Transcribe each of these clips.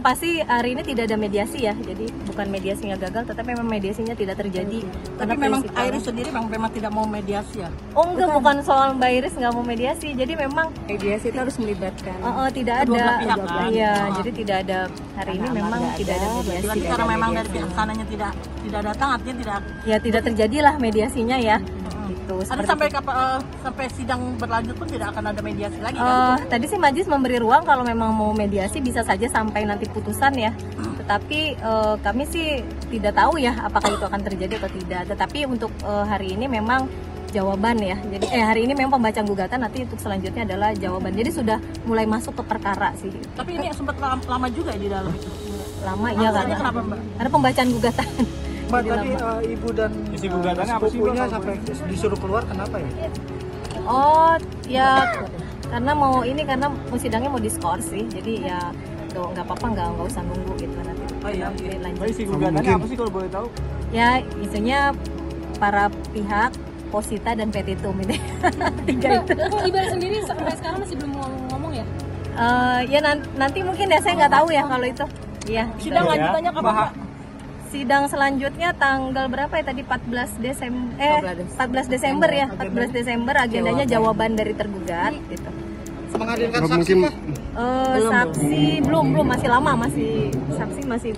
yang pasti hari ini tidak ada mediasi ya, jadi bukan mediasinya gagal, tetapi memang mediasinya tidak terjadi. Tapi memang Iris sendiri memang tidak mau mediasi ya? Oh enggak, bukan soal Mbak Iris nggak mau mediasi, jadi memang mediasi itu harus melibatkan. Tidak ada, iya, jadi tidak ada hari ini memang tidak ada mediasi. Berarti karena memang dari pihak sananya tidak datang, artinya tidak. Ya tidak terjadilah mediasinya ya. Ada sampai sidang berlanjut pun tidak akan ada mediasi lagi kan? Tadi sih Majelis memberi ruang kalau memang mau mediasi bisa saja sampai nanti putusan ya. Tetapi kami sih tidak tahu ya apakah itu akan terjadi atau tidak. Tetapi untuk hari ini memang jawaban ya. Jadi hari ini memang pembacaan gugatan, nanti untuk selanjutnya adalah jawaban. Jadi sudah mulai masuk ke perkara sih. Tapi ini sempat lama juga di dalam itu. Lama ya kan? Karena pembacaan gugatan. Mbak tadi ibu dan sepupunya sampai disuruh keluar, kenapa ya? Oh ya karena mau ini, karena sidangnya mau diskors sih, jadi ya tuh nggak apa-apa, nggak usah nunggu gitu nanti. Oh iya, isi gugatannya apa sih kalau boleh tahu? Ya isinya para pihak posita dan petitum ini. Tiga itu. Ibu sendiri sampai sekarang masih belum ngomong ya? Ya nanti mungkin ya, saya nggak tahu ya kalau itu. Iya. Sidang lanjutannya kapan? Sidang selanjutnya tanggal berapa ya tadi, 14 Desember ya, 14 Desember agendanya jawaban dari tergugat gitu. Menghadirkan saksi kah? Saksi belum, masih lama, masih saksi masih.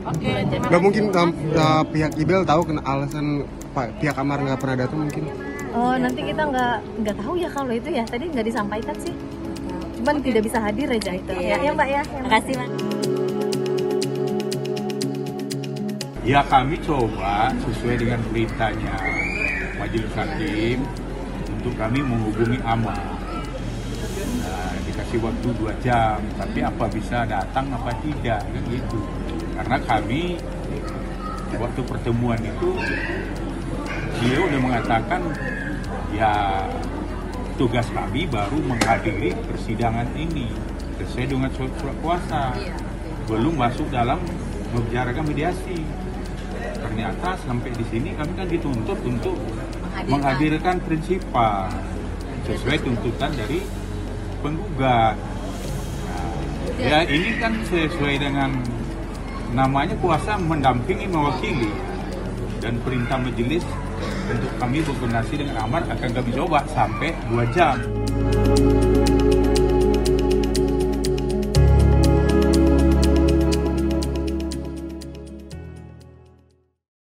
Nggak mungkin pihak Ibel tahu kena alasan pihak Ammar nggak pernah datang mungkin. Oh nanti kita nggak tahu ya kalau itu ya, tadi nggak disampaikan sih. Cuman tidak bisa hadir aja itu. Ya Mbak ya. Makasih Mbak. Ya kami coba sesuai dengan beritanya Majelis Hakim untuk kami menghubungi Ammar. Nah, dikasih waktu 2 jam, tapi apa bisa datang apa tidak kan gitu. Karena kami waktu pertemuan itu dia udah mengatakan ya tugas kami baru menghadiri persidangan ini sesuai dengan surat kuasa, belum masuk dalam membicarakan mediasi. Ternyata sampai di sini kami kan dituntut untuk menghadirkan prinsipal sesuai tuntutan dari penggugat. Nah, ya ini kan sesuai dengan namanya kuasa mendampingi mewakili, dan perintah majelis untuk kami berkoordinasi dengan Ammar akan kami coba sampai 2 jam.